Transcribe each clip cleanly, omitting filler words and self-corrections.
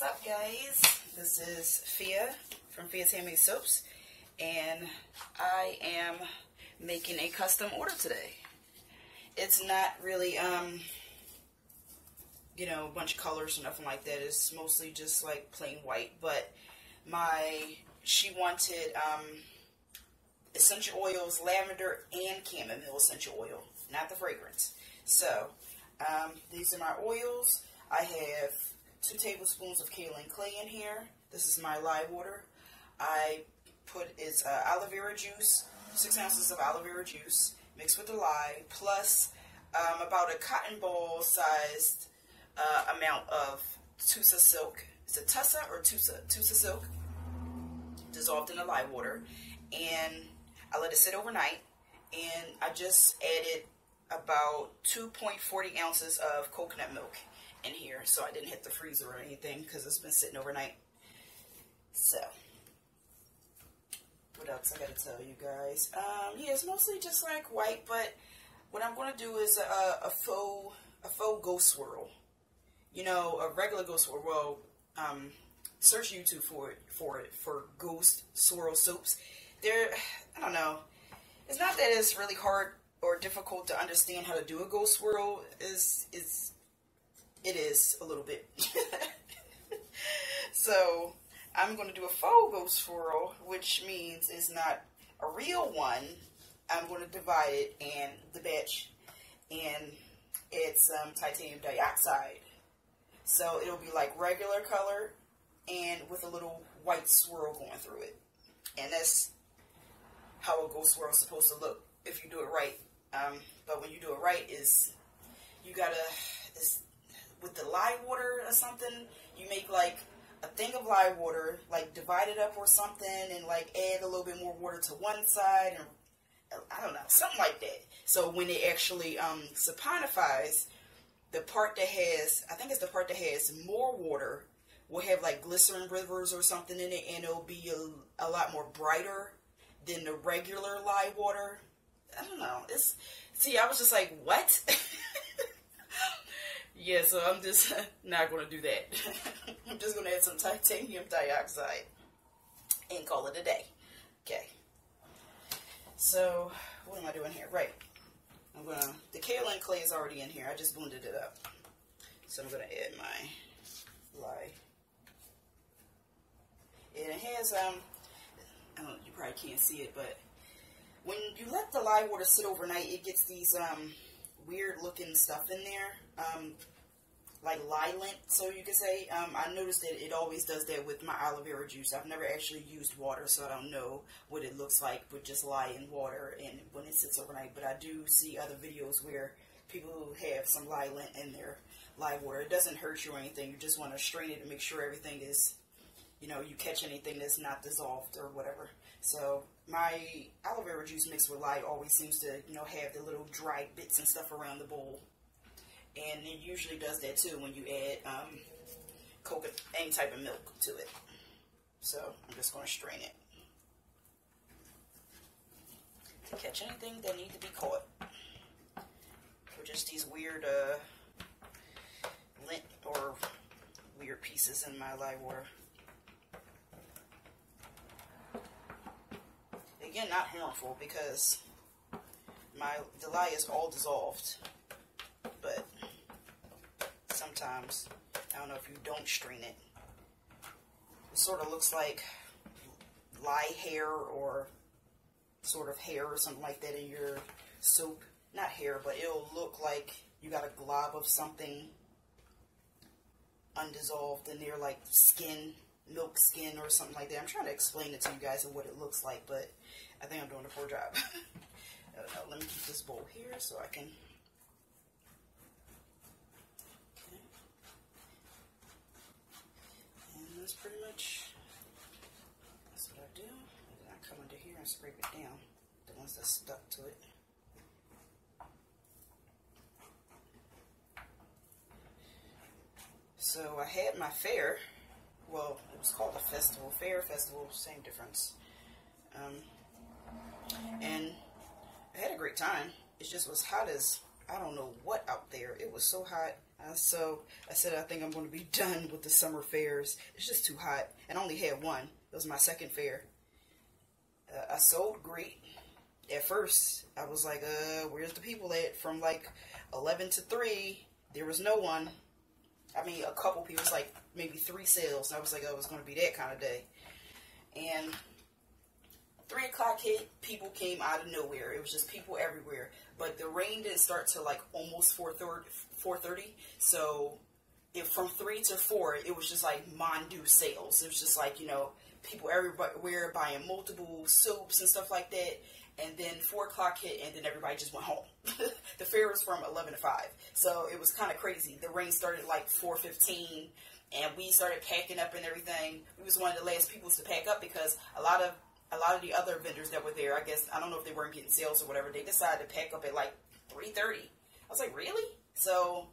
What's up, guys? This is Fia from Fia's Handmade Soaps, and I am making a custom order today. It's not really, you know, a bunch of colors or nothing like that. It's mostly just like plain white, but she wanted essential oils, lavender and chamomile essential oil, not the fragrance. So these are my oils. I have 2 tablespoons of kaolin clay in here. This is my lye water. I put is aloe vera juice, 6 ounces of aloe vera juice mixed with the lye, plus about a cotton ball sized amount of tussah silk. It's a tussah or tussah silk dissolved in the lye water, and I let it sit overnight, and I just added about 2.40 ounces of coconut milk in here, so I didn't hit the freezer or anything because it's been sitting overnight. So what else I gotta tell you guys? Yeah, it's mostly just like white, but what I'm gonna do is a faux ghost swirl. You know, a regular ghost swirl. Well, search YouTube for ghost swirl soaps. There, I don't know. It's not that it's really hard or difficult to understand how to do a ghost swirl. It is a little bit. So I'm going to do a faux ghost swirl, which means it's not a real one. I'm going to divide it and the batch and add some titanium dioxide. So it'll be like regular color and with a little white swirl going through it. And that's how a ghost swirl is supposed to look if you do it right. But when you do it right, with the lye water or something, you make like a thing of lye water, like divide it up or something, and like add a little bit more water to one side, and I don't know, something like that. So when it actually saponifies, the part that has, I think it's the part that has more water, will have like glycerin rivers or something in it, and it'll be a lot more brighter than the regular lye water. I don't know. See, I was just like, what? Yeah, so I'm just not going to do that. I'm just going to add some titanium dioxide and call it a day. Okay. So, what am I doing here? Right. The kaolin clay is already in here. I just blended it up. So I'm going to add my lye. And it has, I don't know, you probably can't see it, but when you let the lye water sit overnight, it gets these, weird looking stuff in there, like lye lint, so you could say. I noticed that it always does that with my aloe vera juice. I've never actually used water, so I don't know what it looks like with just lye and water and when it sits overnight, but I do see other videos where people have some lye lint in their lye water. It doesn't hurt you or anything. You just want to strain it and make sure everything is, you know, you catch anything that's not dissolved or whatever. So my aloe vera juice mixed with lye always seems to, you know, have the little dry bits and stuff around the bowl. And it usually does that too when you add coconut, any type of milk to it. So I'm just going to strain it to catch anything that needs to be caught. Or just these weird lint or weird pieces in my lye water. Again, not harmful because the lye is all dissolved, but sometimes, I don't know, if you don't strain it, it sort of looks like lye hair or sort of hair or something like that in your soap. Not hair, but it'll look like you got a glob of something undissolved in there, like skin. Milk skin or something like that. I'm trying to explain it to you guys and what it looks like, but I think I'm doing a poor job. Let me keep this bowl here so I can. Okay. And that's pretty much, that's what I do. And then I come under here and scrape it down, the ones that stuck to it. So I had my fair. Well, it was called a festival, fair festival, same difference. And I had a great time. It just was hot as I don't know what out there. It was so hot. So I said, I think I'm going to be done with the summer fairs. It's just too hot. And I only had one. It was my second fair. I sold great. At first, I was like, where's the people at? From like 11 to 3, there was no one. I mean, a couple people, was like maybe 3 sales. And I was like, oh, it's going to be that kind of day. And 3 o'clock hit, people came out of nowhere. It was just people everywhere. But the rain didn't start till like almost 4:30. So from 3 to 4, it was just like Mondu sales. It was just like, you know, people everywhere buying multiple soaps and stuff like that. And then 4 o'clock hit, and then everybody just went home. The fair was from 11 to 5. So it was kind of crazy. The rain started like 4:15, and we started packing up and everything. We was one of the last people to pack up because a lot of the other vendors that were there, I guess, I don't know if they weren't getting sales or whatever, they decided to pack up at like 3:30. I was like, really? So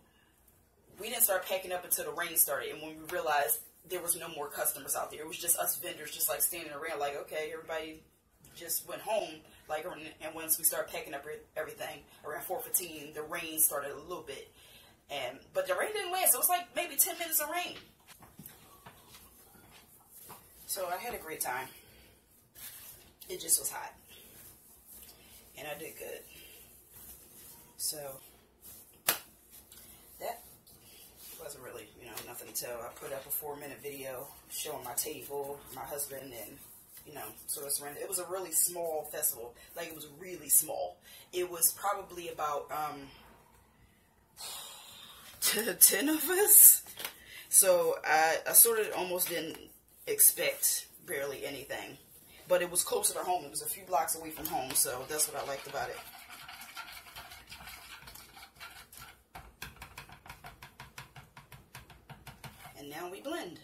we didn't start packing up until the rain started, and when we realized there was no more customers out there, it was just us vendors just like standing around like, okay, everybody just went home. Like, and once we started packing up everything, around 4:15, the rain started a little bit, but the rain didn't last. So it was like maybe 10 minutes of rain. So I had a great time. It just was hot, and I did good. So that wasn't really, you know, nothing until I put up a 4-minute video showing my table, my husband, and, you know, sort of surrounded. It was a really small festival. Like, it was really small. It was probably about 10 of us. So I sort of almost didn't expect barely anything. But it was closer to home. It was a few blocks away from home, so that's what I liked about it. And now we blend.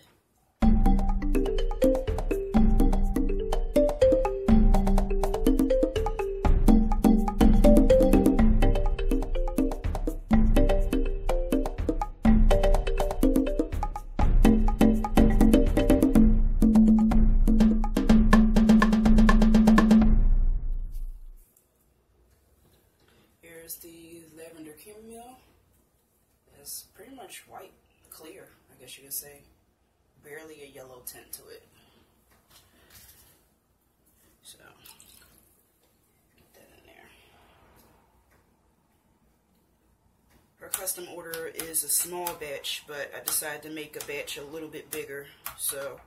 Custom order is a small batch, but I decided to make a batch a little bit bigger so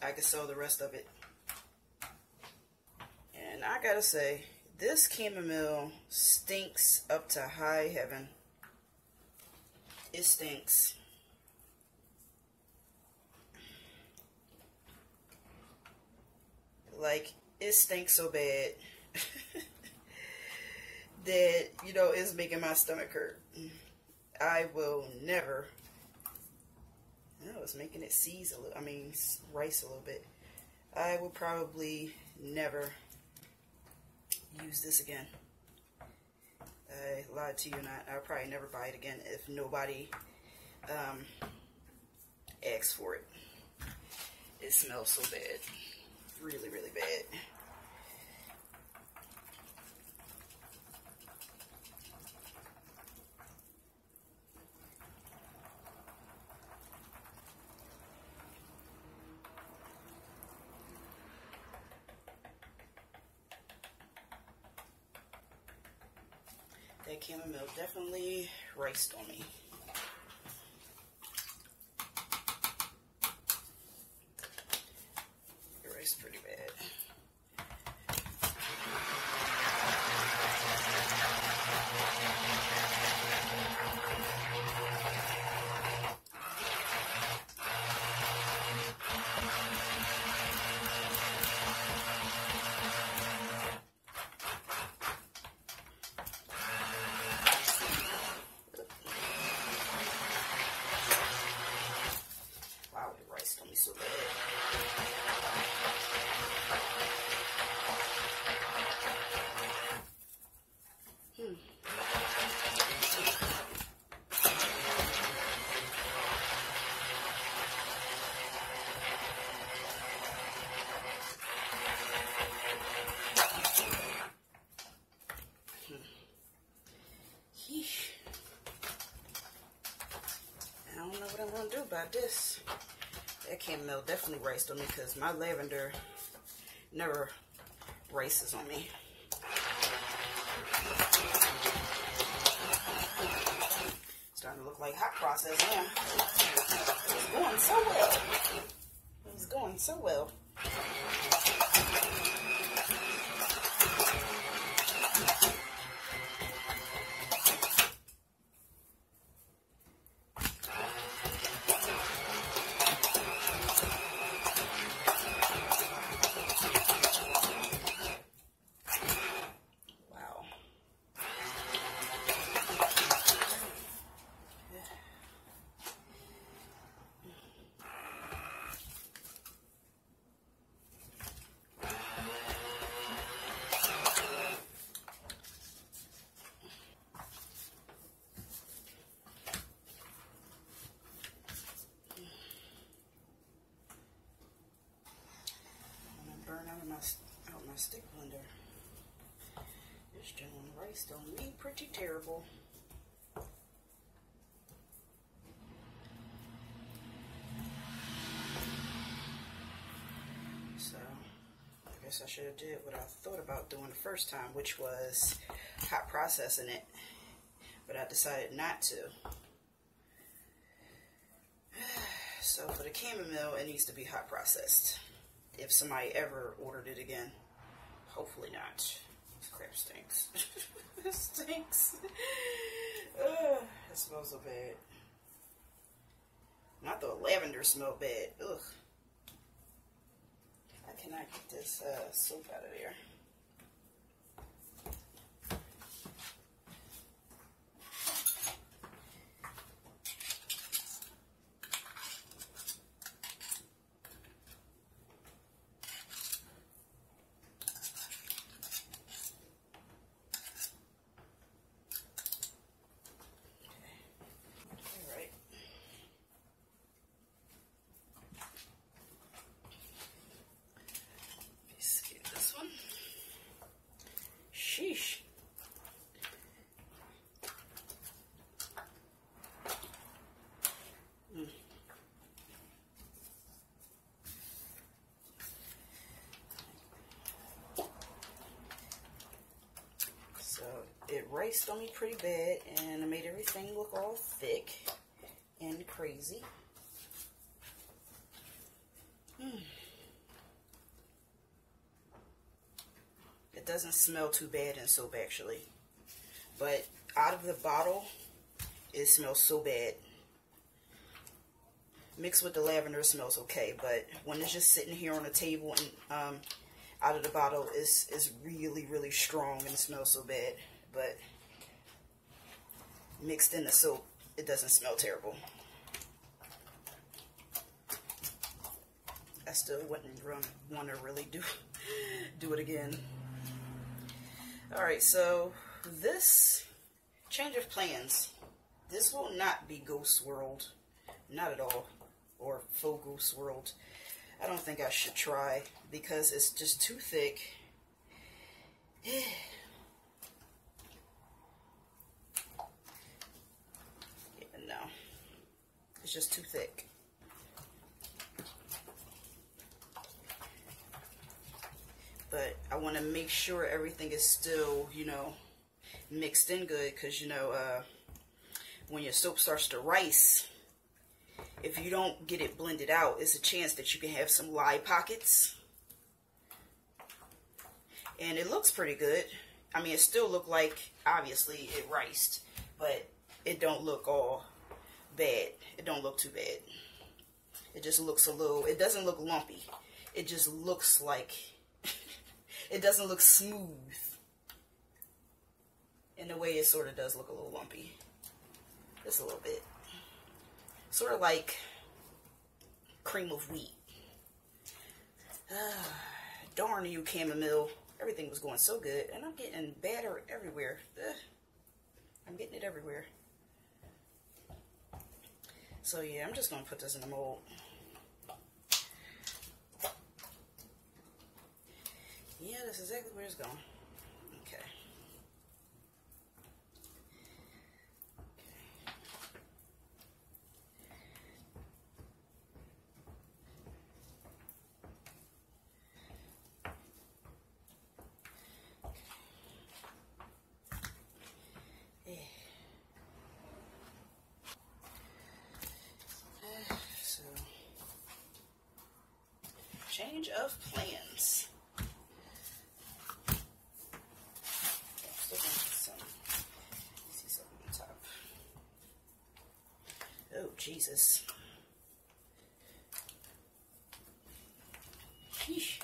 I could sell the rest of it. And I gotta say, this chamomile stinks up to high heaven. It stinks. Like, it stinks so bad. That, you know, is making my stomach hurt. I will never. No, it's making it seize a little. I mean, rice a little bit. I will probably never use this again. I lied to you not. I'll probably never buy it again if nobody asks for it. It smells so bad, really, really bad. That chamomile definitely riced on me. It riced pretty bad. shook by this. That chamomile definitely raced on me because my lavender never races on me. Starting to look like hot process now. It's going so well. It's going so well. Out my stick blender. This gentleman raced on me pretty terrible. So I guess I should have did what I thought about doing the first time, which was hot processing it, but I decided not to. So for the chamomile, it needs to be hot processed. If somebody ever ordered it again. Hopefully not. This crap stinks. It stinks. It smells so bad. And I thought lavender smelled bad. Ugh. I cannot get this soap out of there. Sheesh. So it raced on me pretty bad, and I made everything look all thick and crazy. Doesn't smell too bad in soap actually, but out of the bottle it smells so bad. Mixed with the lavender, it smells okay, but when it's just sitting here on the table and out of the bottle, it's really strong and it smells so bad. But mixed in the soap, it doesn't smell terrible. I still wouldn't want to really do it again. Alright, so this change of plans, this will not be Ghost World, not at all, or faux Ghost World. I don't think I should try because it's just too thick. Yeah, no, it's just too thick. But I want to make sure everything is still, you know, mixed in good. Because, you know, when your soap starts to rice, if you don't get it blended out, it's a chance that you can have some lye pockets. And it looks pretty good. I mean, it still looked like, obviously, it riced. But it don't look all bad. It don't look too bad. It just looks a little, it doesn't look lumpy. It just looks like... It doesn't look smooth. In a way, it sort of does look a little lumpy. Just a little bit. Sort of like cream of wheat. Darn you, chamomile. Everything was going so good. And I'm getting batter everywhere. I'm getting it everywhere. So yeah, I'm just going to put this in the mold. Yeah, that's exactly where it's going. Okay. Okay. change of plans. Oh, Jesus. Yeesh.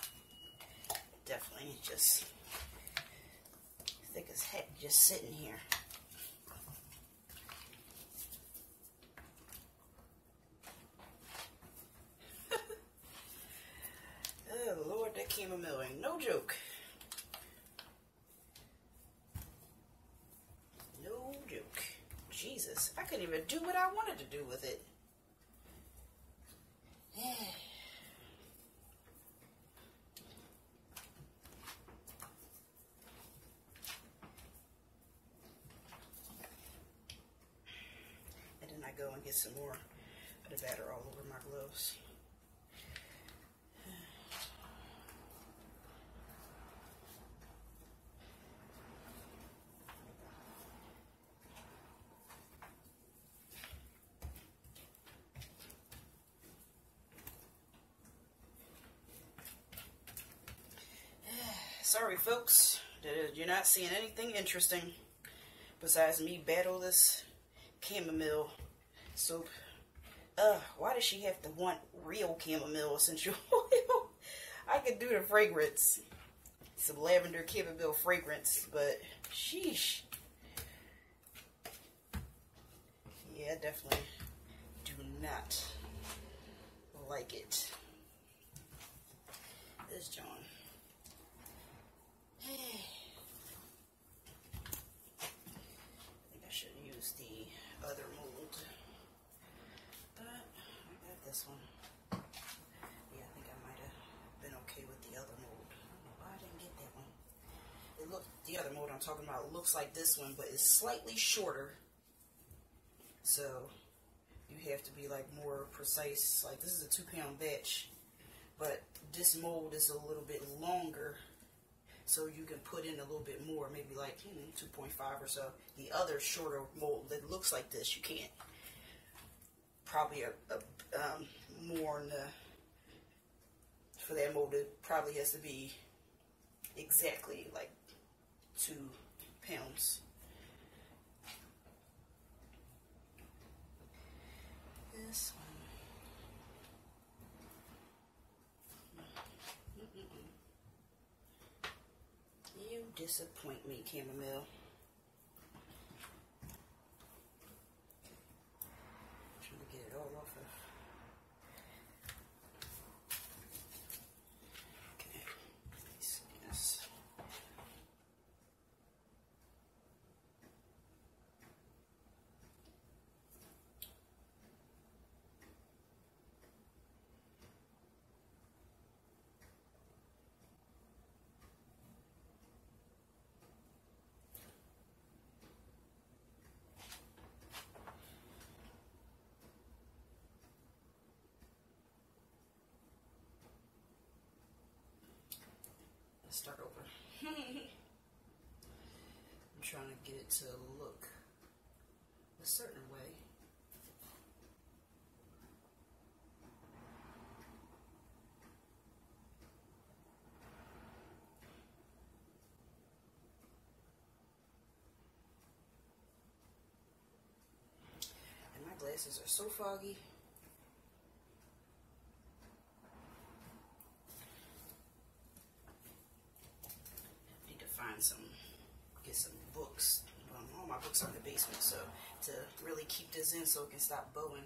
Definitely just thick as heck just sitting here. Oh, Lord, that came a milling. No joke. No joke. Jesus, I couldn't even do what I wanted to do with it. Yeah. And then I go and get some more of the batter all over my gloves. Sorry folks, you're not seeing anything interesting besides me battle this chamomile soap. Why does she have to want real chamomile essential oil? I could do the fragrance. Some lavender chamomile fragrance, but sheesh. Yeah, definitely do not like it. This John. I think I should use the other mold, but I got this one. Yeah, I think I might have been okay with the other mold. I don't know why I didn't get that one. It looked, the other mold I'm talking about looks like this one, but it's slightly shorter. So you have to be like more precise. Like this is a 2-pound batch, but this mold is a little bit longer. So you can put in a little bit more, maybe like 2.5 or so. The other shorter mold that looks like this, you can't. Probably more in the, for that mold, it probably has to be exactly like 2 pounds. This one. Disappoint me, chamomile. I'm trying to get it all off of. Okay, let's see this. Start over. I'm trying to get it to look a certain way. And my glasses are so foggy. Get some books. All my books are in the basement, so to really keep this in so it can stop bowing.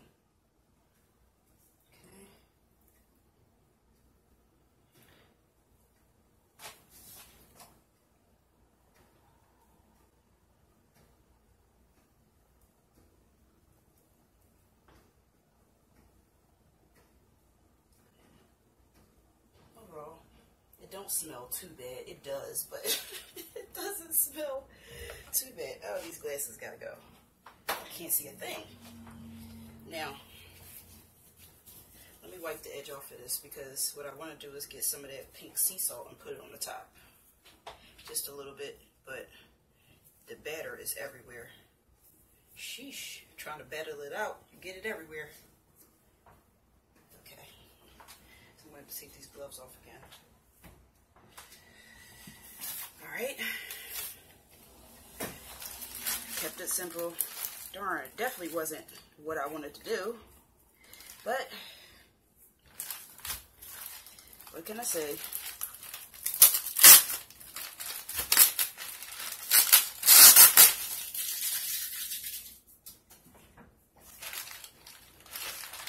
Don't smell too bad. It does, but it doesn't smell too bad. Oh, these glasses gotta go. I can't see a thing. Now, let me wipe the edge off of this because what I want to do is get some of that pink sea salt and put it on the top. Just a little bit, but the batter is everywhere. Sheesh, trying to battle it out. You get it everywhere. I'm going to take these gloves off again. Alright. Kept it simple. Darn, it definitely wasn't what I wanted to do. But what can I say?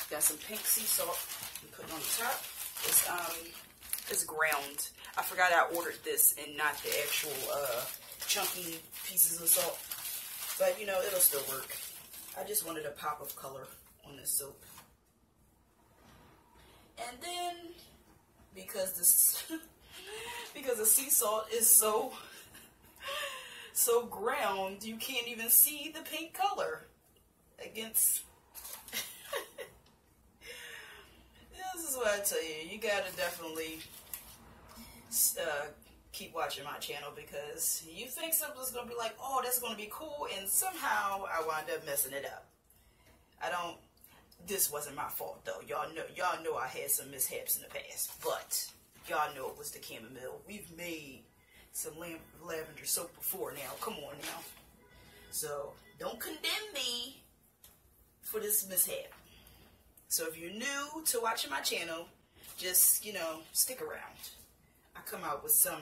Got some pink sea salt I'm putting on the top. It's ground. I forgot I ordered this and not the actual chunky pieces of salt. But, you know, it'll still work. I just wanted a pop of color on this soap. And then, because the sea salt is so ground, you can't even see the pink color against... This is what I tell you. You gotta definitely keep watching my channel, because you think something's gonna be like, oh, that's gonna be cool, and somehow I wind up messing it up. This wasn't my fault though. Y'all know I had some mishaps in the past, but y'all know it was the chamomile. We've made some lavender soap before now. Come on now. So don't condemn me for this mishap. So if you're new to watching my channel, just, you know, stick around. I come out with some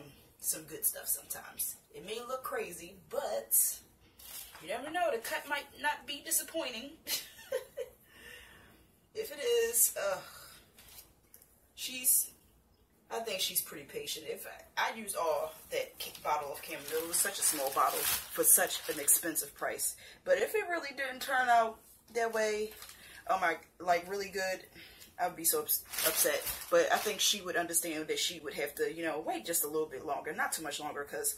good stuff sometimes. It may look crazy, but you never know. The cut might not be disappointing. If it is, I think she's pretty patient. If I use all that bottle of chamomile, it was such a small bottle for such an expensive price. But if it really didn't turn out that way, oh my, like really good, I'd be so upset. But I think she would understand that she would have to, you know, wait just a little bit longer, not too much longer, because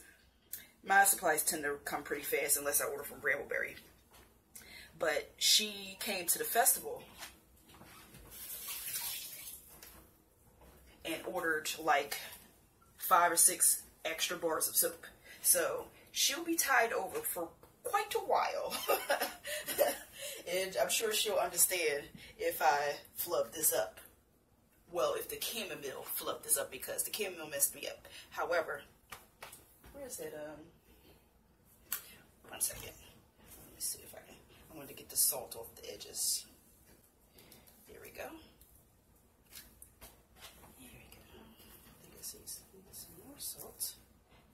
my supplies tend to come pretty fast unless I order from Brambleberry. But she came to the festival and ordered like 5 or 6 extra bars of soap, so she'll be tied over for quite a while. And I'm sure she'll understand if I flub this up. Well, if the chamomile flubbed this up, because the chamomile messed me up. However, where's that? One second. Let me see if I can. I wanted to get the salt off the edges. There we go. There we go. I think I see some more salt.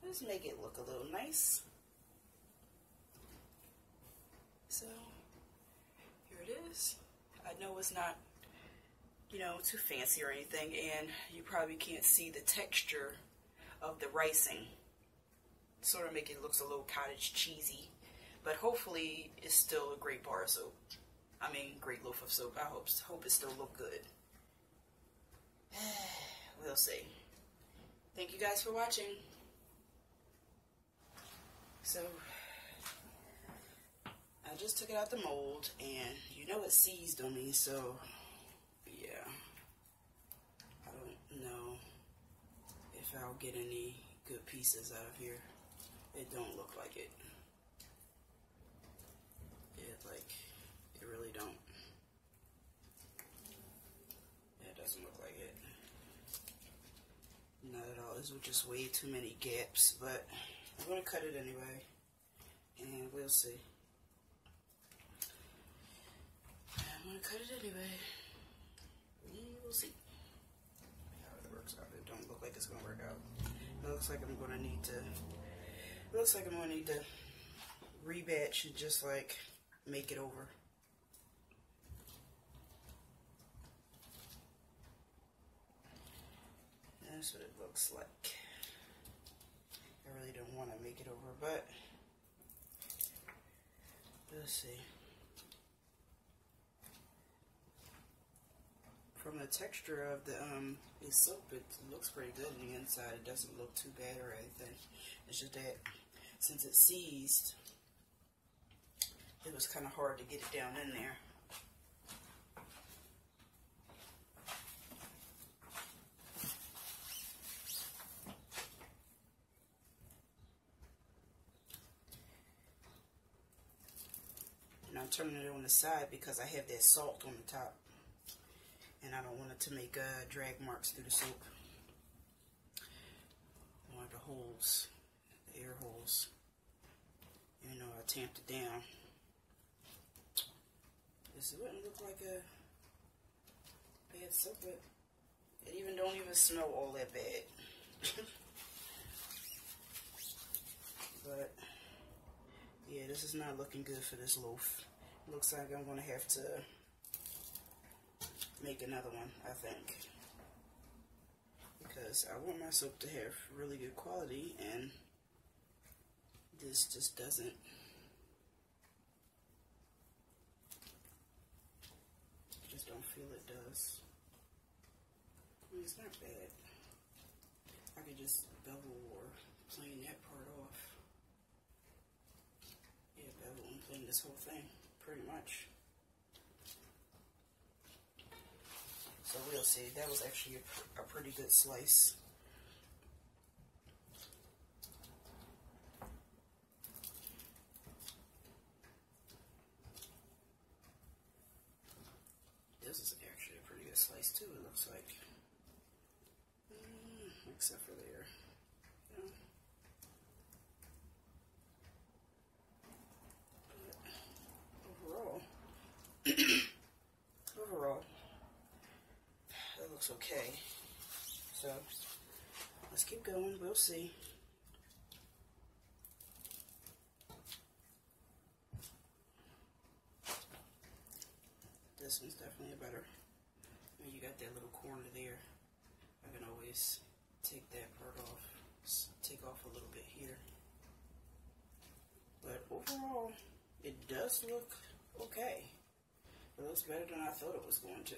Let's make it look a little nice. So. It is. I know it's not, you know, too fancy or anything, and you probably can't see the texture of the ricing. Sort of make it looks a little cottage cheesy, but hopefully it's still a great bar of soap. I mean, great loaf of soap. I hope it still look good. We'll see. Thank you guys for watching. So. I just took it out the mold, and you know it seized on me, so yeah, I don't know if I'll get any good pieces out of here. It don't look like it. It really don't. It doesn't look like it. Not at all. This was just way too many gaps, but I'm going to cut it anyway, and we'll see. I'm going to cut it anyway. We'll see how it works out. It don't look like it's going to work out. It looks like I'm going to need to... It looks like I'm going to need to rebatch and just, like, make it over. That's what it looks like. I really don't want to make it over, but... We'll see. From the texture of the soap, it looks pretty good on the inside. It doesn't look too bad or anything. It's just that since it seized, it was kind of hard to get it down in there. And I'm turning it on the side because I have that salt on the top. and I don't want it to make drag marks through the soap. I want the holes, the air holes. You know, I tamped it down. This wouldn't look like a bad soap, but it even don't even smell all that bad. But yeah, this is not looking good for this loaf. Looks like I'm gonna have to make another one, I think, because I want my soap to have really good quality, and this just doesn't. I just don't feel it does. I mean, it's not bad. I could just bevel or plane that part off. Yeah, bevel and plane this whole thing, pretty much. So we'll see. That was actually a pretty good slice. This is actually a pretty good slice too, it looks like. Except for there. Yeah. But overall, that looks okay. So let's keep going. We'll see. This one's definitely better. I mean, you got that little corner there. I can always take that part off, take off a little bit here. But overall, it does look okay. It looks better than I thought it was going to.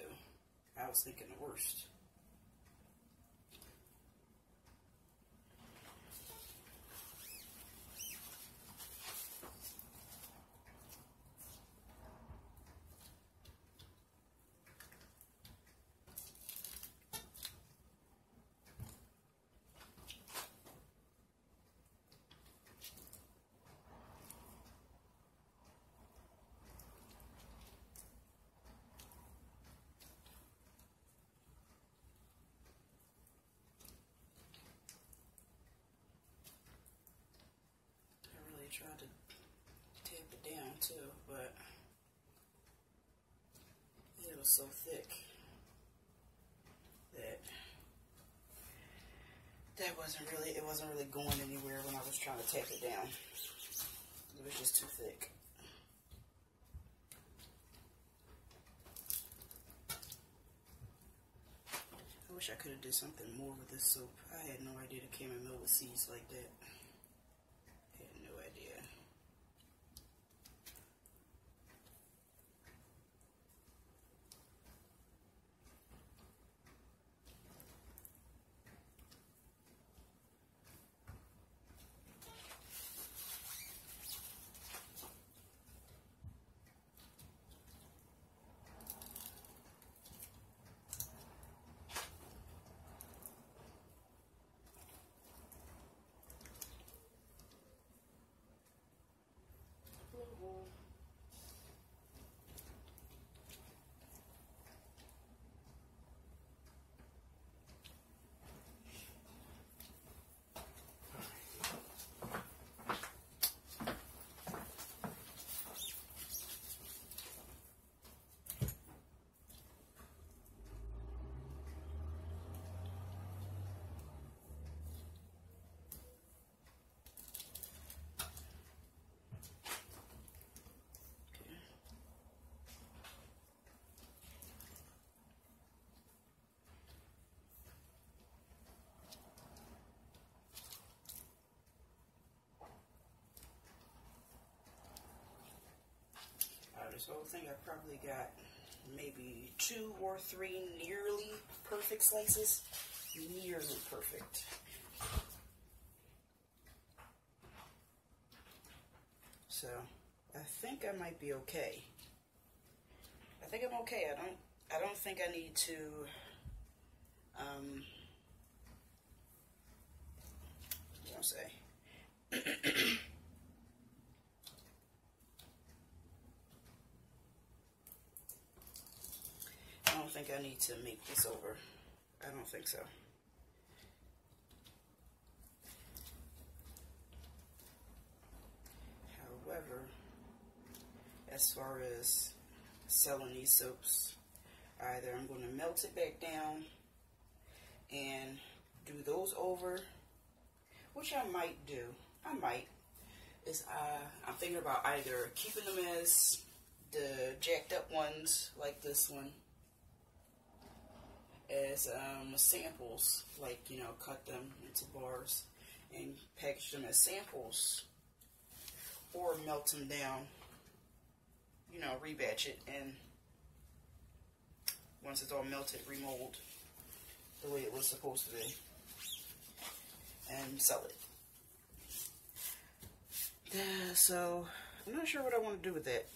I was thinking the worst. Tried to tamp it down too, but it was so thick that it wasn't really going anywhere when I was trying to tamp it down. It was just too thick. I wish I could have did something more with this soap. I had no idea the chamomile with seeds like that. Idea. This whole thing, I probably got maybe 2 or 3 nearly perfect slices. Nearly perfect. So I think I might be okay. I think I'm okay. I don't think I need to what do I say? I think I need to make this over. I don't think so. However, as far as selling these soaps, either I'm going to melt it back down and do those over, which I might do. I might. I'm thinking about either keeping them as the jacked up ones, like this one, as samples, like, you know, cut them into bars and package them as samples, or melt them down, you know, rebatch it, and once it's all melted, remold the way it was supposed to be and sell it. So I'm not sure what I want to do with that.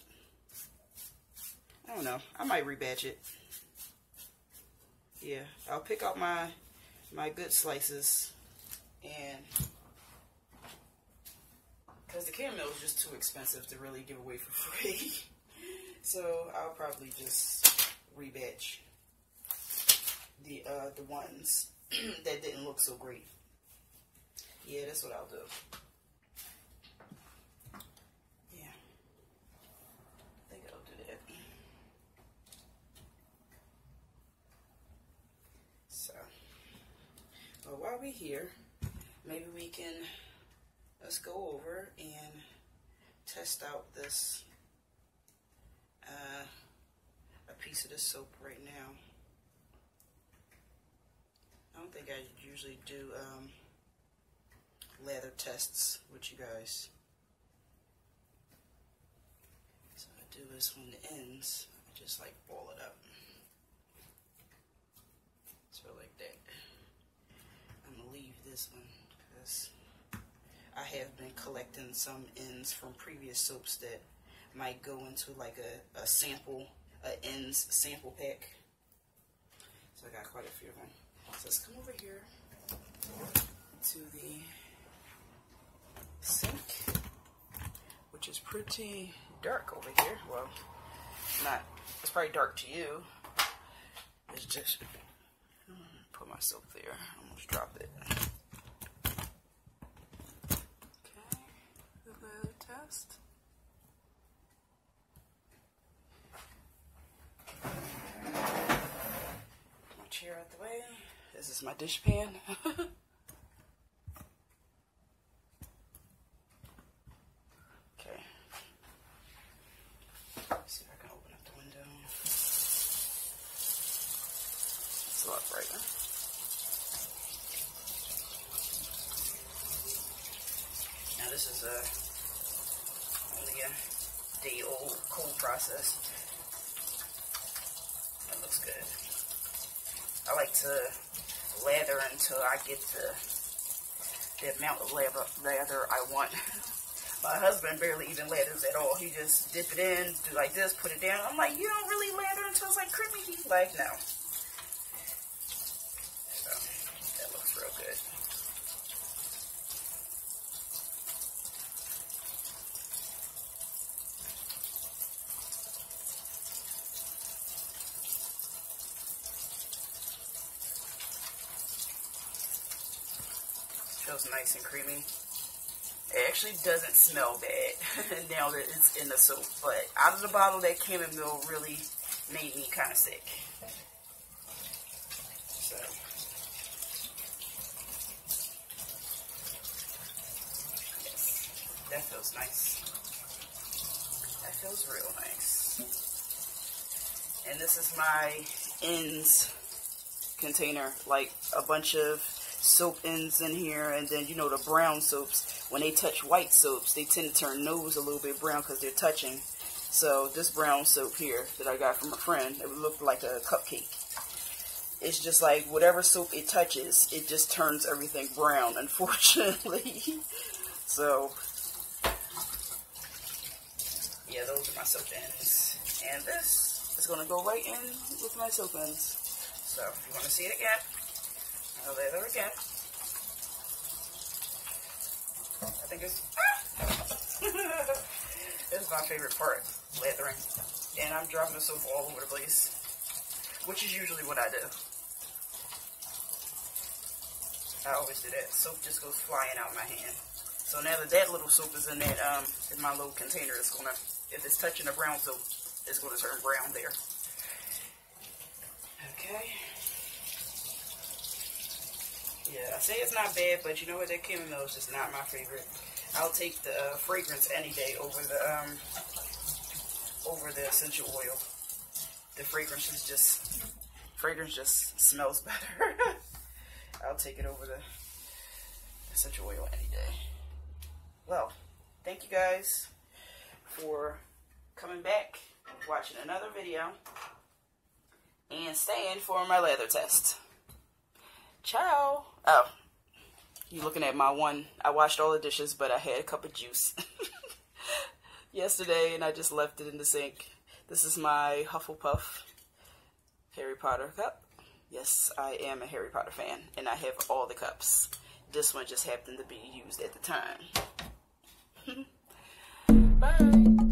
I don't know. I might rebatch it. Yeah, I'll pick out my good slices, and because the caramel is just too expensive to really give away for free, so I'll probably just rebatch the ones that didn't look so great. Yeah, that's what I'll do. But while we're here, maybe we can, let's go over and test out this, a piece of this soap right now. I don't think I usually do lather tests with you guys. So I do this on the ends, I just like ball it up. So like that. Leave this one because I have been collecting some ends from previous soaps that might go into like a sample, a ends sample pack. So I got quite a few of them. So let's come over here to the sink, which is pretty dark over here. Well, not, it's probably dark to you. It's just, put myself there. I'm gonna drop it. Okay, the lather test. My chair out the way. This is my dish pan. Okay. Let's see if I can open up the window. It's a lot brighter. This is only a day old cold process. That looks good. I like to lather until I get the amount of lather I want. My husband barely even lathers at all. He just dip it in, do like this, put it down. I'm like, you don't really lather until it's like creamy. He's like, no. So that looks real good. Nice and creamy. It actually doesn't smell bad now that it's in the soap, but out of the bottle that chamomile really made me kind of sick. So yes, that feels nice. That feels real nice. And this is my ends container, like a bunch of soap ends in here, and then you know the brown soaps, when they touch white soaps, they tend to turn those a little bit brown because they're touching. So this brown soap here that I got from a friend, it looked like a cupcake. It's just like whatever soap it touches, it just turns everything brown, unfortunately. So yeah, those are my soap ends, and this is going to go right in with my soap ends. So if you want to see it again, I'll lather again. I think it's this is my favorite part, lathering. And I'm dropping the soap all over the place. which is usually what I do. I always do that. Soap just goes flying out of my hand. So now that that little soap is in that in my little container, it's gonna, if it's touching the brown soap, it's gonna turn brown there. Okay. Yeah, I say it's not bad, but you know what? That chamomile is just not my favorite. I'll take the fragrance any day over the essential oil. The fragrance is just smells better. I'll take it over the essential oil any day. Well, thank you guys for coming back, watching another video, and staying for my lather test. Ciao. Oh, you're looking at my one. I washed all the dishes, but I had a cup of juice yesterday, and I just left it in the sink. This is my Hufflepuff Harry Potter cup. Yes, I am a Harry Potter fan, and I have all the cups. This one just happened to be used at the time. Bye.